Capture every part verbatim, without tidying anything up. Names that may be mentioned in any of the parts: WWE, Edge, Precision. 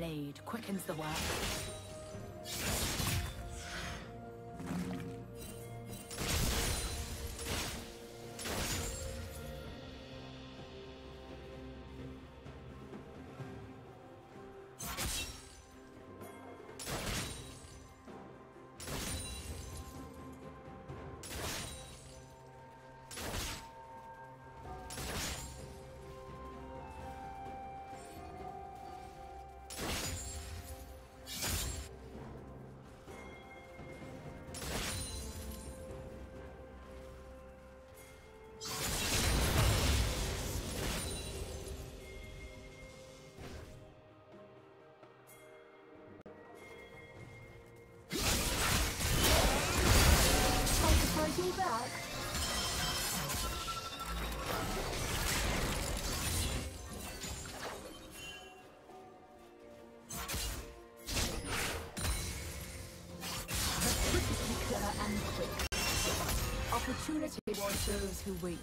blade quickens the work. Opportunity towards those who wait.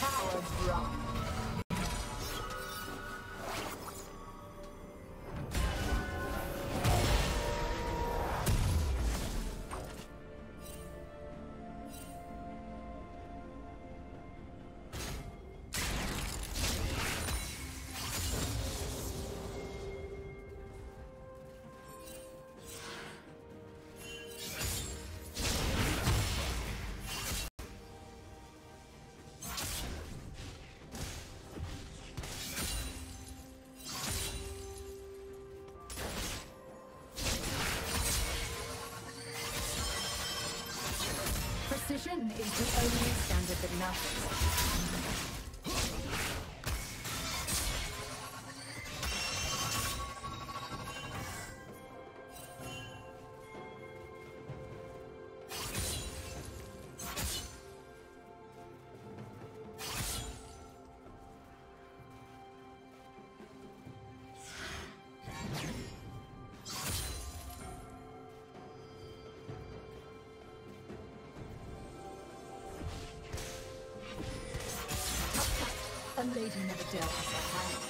Power drop. Precision is the only standard that matters. A lady never dealt with her hands.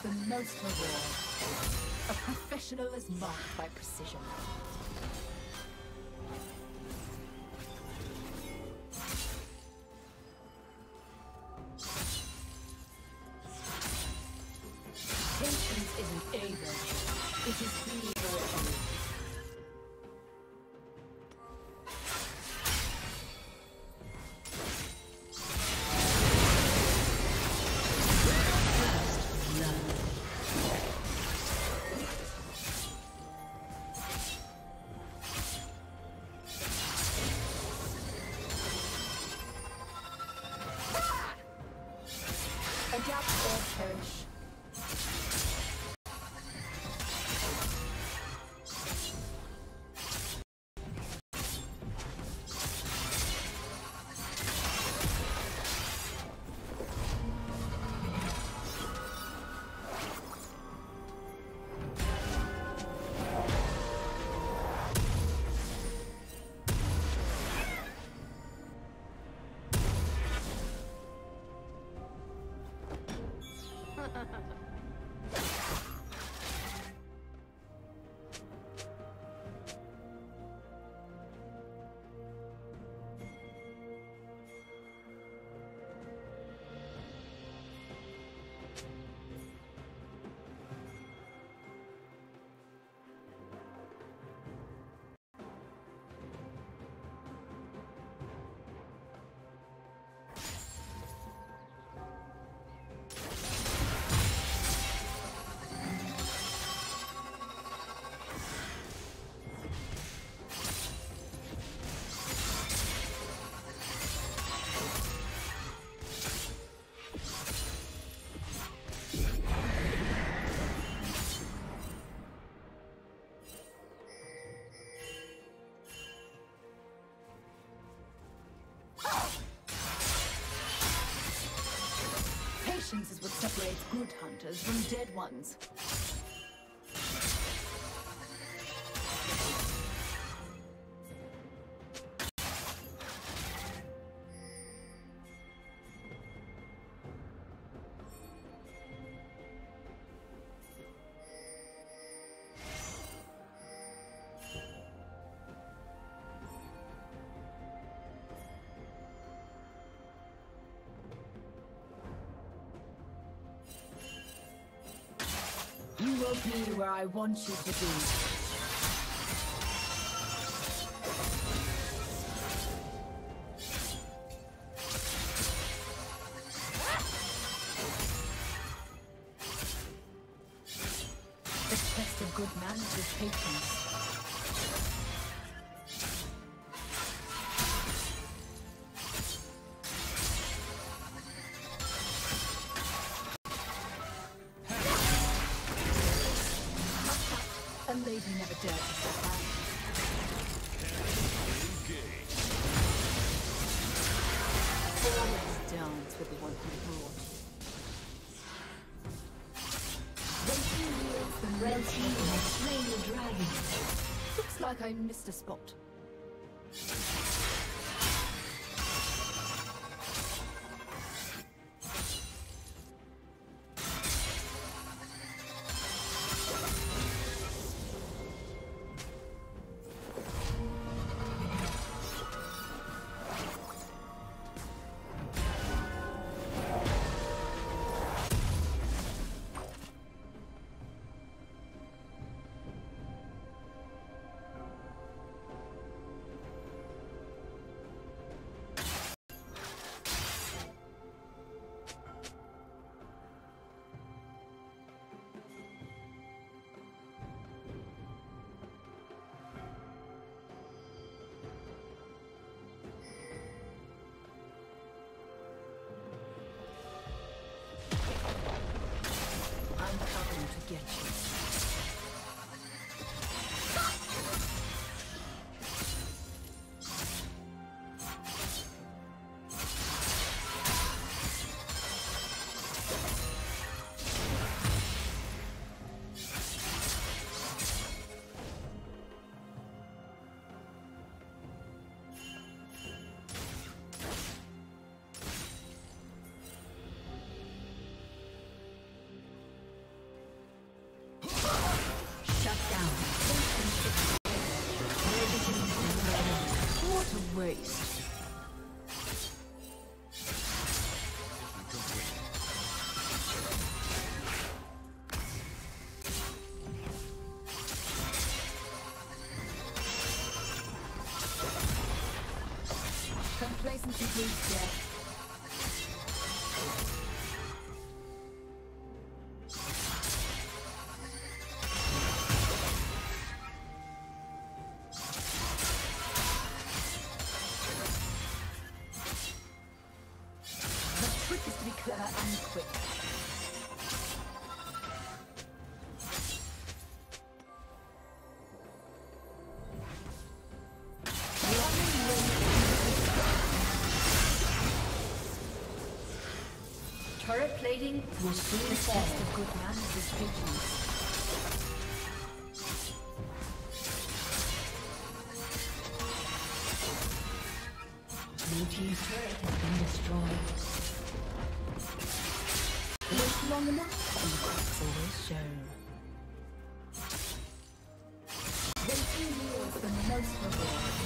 The most reward. A professional is marked by precision. Patience isn't able. It is the enemy. Adapt or perish. separates good hunters from dead ones. You will be where I want you to be. I missed a spot. Get you. Complacency breeds death. Turret plating will soon fall. The good man is patience. Blue team's turret has been destroyed. Look long enough, and the cracks always show. They do yield the most reward.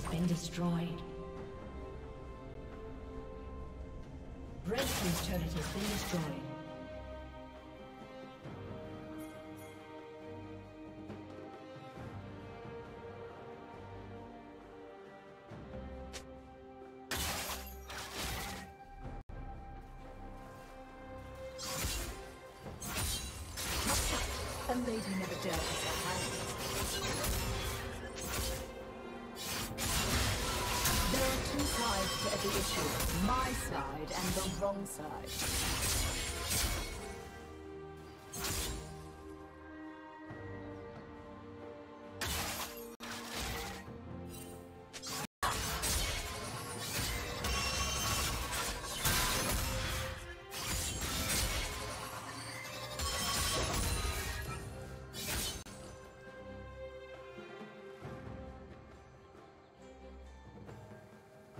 has been destroyed. Red team's turret has been destroyed.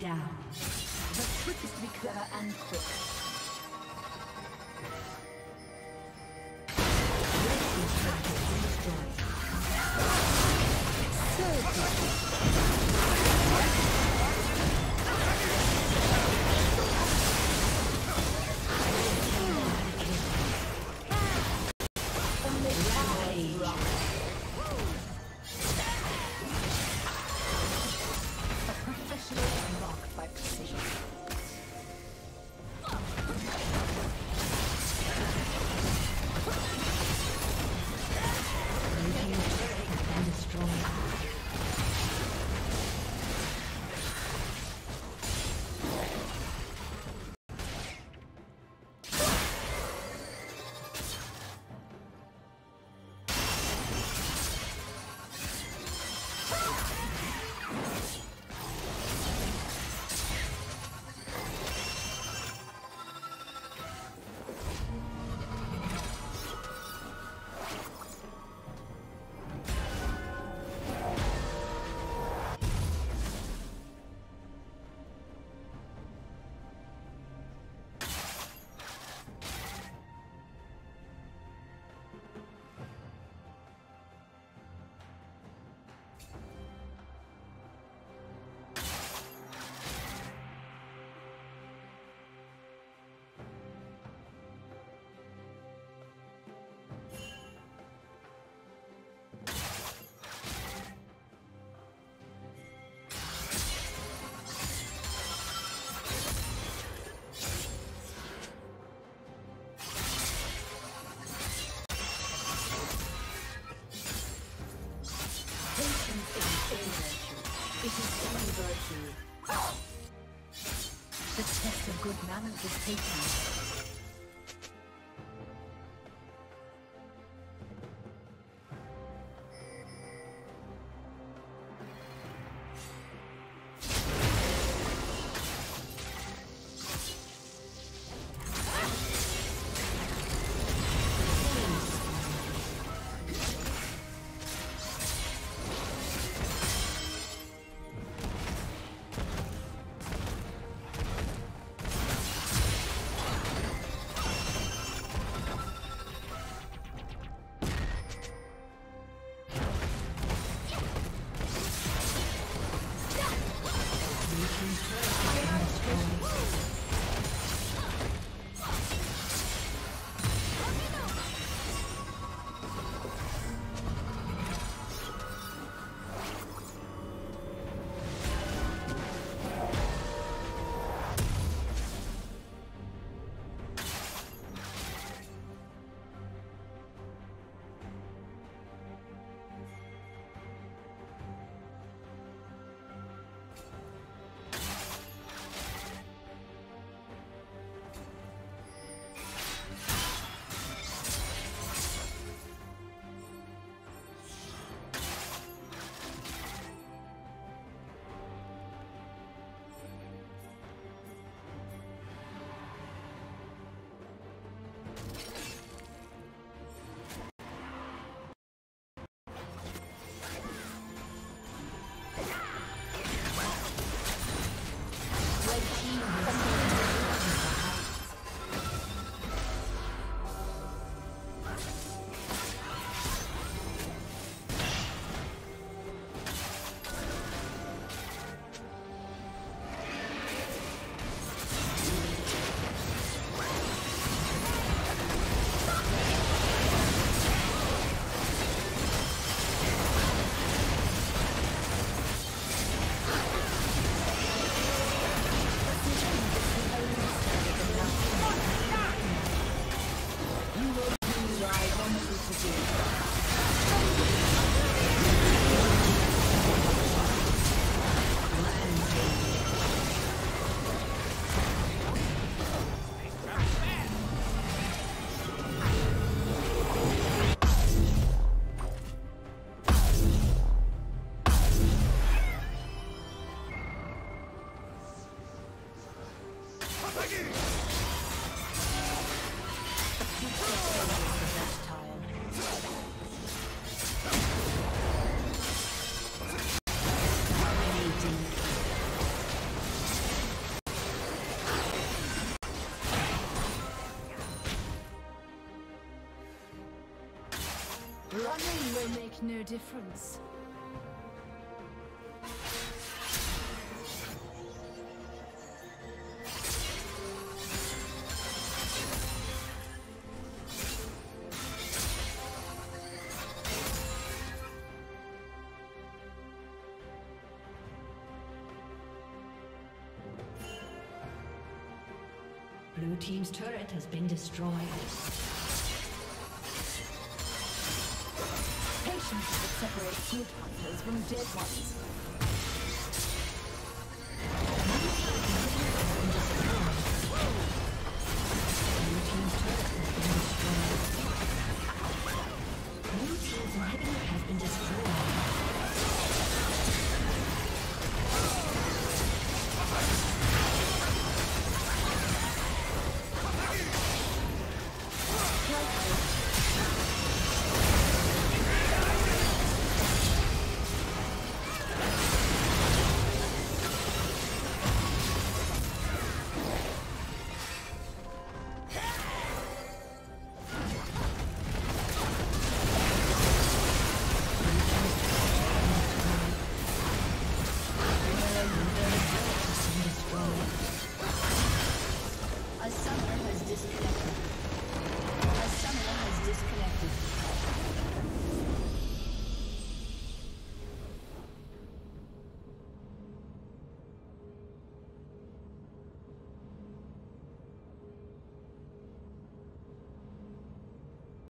Down. The trick is to be clever and quick. Good manners is taken. Running will make no difference. Blue team's turret has been destroyed. Patience separates good hunters from dead ones.